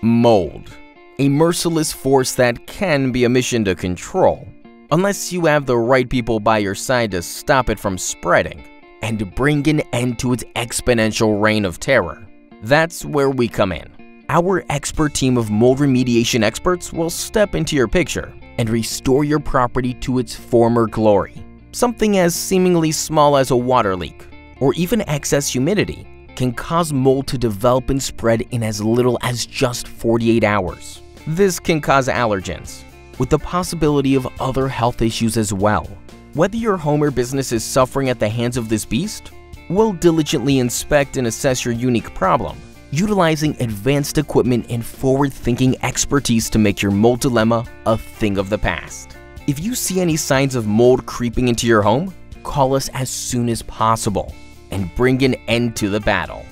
Mold. A merciless force that can be a mission to control, unless you have the right people by your side to stop it from spreading and bring an end to its exponential reign of terror. That's where we come in. Our expert team of mold remediation experts will step into your picture and restore your property to its former glory. Something as seemingly small as a water leak or even excess humidity can cause mold to develop and spread in as little as just 48 hours. This can cause allergens, with the possibility of other health issues as well. Whether your home or business is suffering at the hands of this beast, we'll diligently inspect and assess your unique problem, utilizing advanced equipment and forward-thinking expertise to make your mold dilemma a thing of the past. If you see any signs of mold creeping into your home, call us as soon as possible and bring an end to the battle.